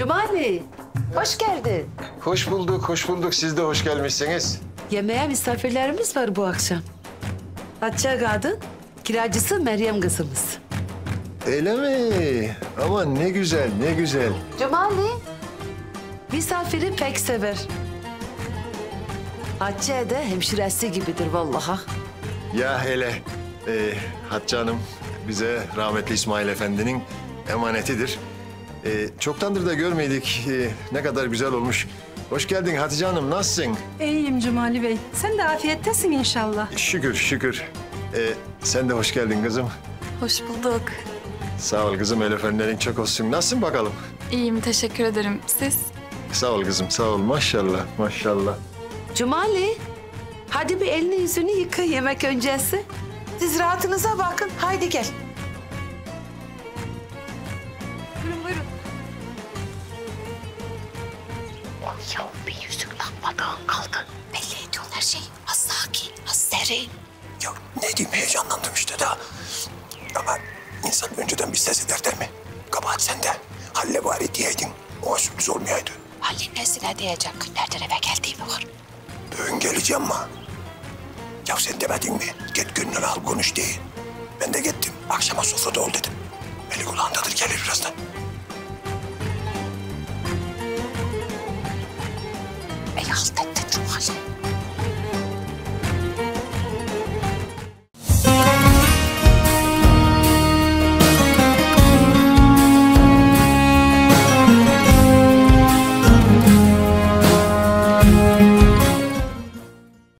Cumali, hoş geldin. Hoş bulduk, hoş bulduk. Siz de hoş gelmişsiniz. Yemeğe misafirlerimiz var bu akşam. Hatice kadın, kiracısı Meryem kızımız. Öyle mi? Aman ne güzel, ne güzel. Cumali, misafiri pek sever. Hatice de hemşiresi gibidir vallahi. Ya hele, Hatice Hanım bize rahmetli İsmail Efendi'nin emanetidir. Çoktandır da görmedik. Ne kadar güzel olmuş. Hoş geldin Hatice Hanım, nasılsın? İyiyim Cumali Bey. Sen de afiyettesin inşallah. Şükür, şükür. Sen de hoş geldin kızım. Hoş bulduk. Sağ ol kızım, el efendilerin çok olsun. Nasılsın bakalım? İyiyim, teşekkür ederim. Siz? Sağ ol kızım, sağ ol. Maşallah, maşallah. Cumali, hadi bir elini yüzünü yıka yemek öncesi. Siz rahatınıza bakın, haydi gel. Buyurun, buyurun. Ay yavrum, bir yüzük takmadan kaldı. Belli ediyorsun her şeyi. Az sakin, az serin. Ya ne diyeyim, heyecanlandım işte daha. Ama insan önceden bir ses eder değil mi? Kabahat sende. Halle bari diyeydin, o sürpriz olmayaydı. Halle'nin nesine diyeceğim, günlerdir eve geldiğimi var. Bugün geleceğim ama. Ya sen demedin mi? Git gönlünü al konuş diye. Ben de gittim, akşama sofrada ol dedim. Eli kulağındadır, gelir birazdan. Ey alt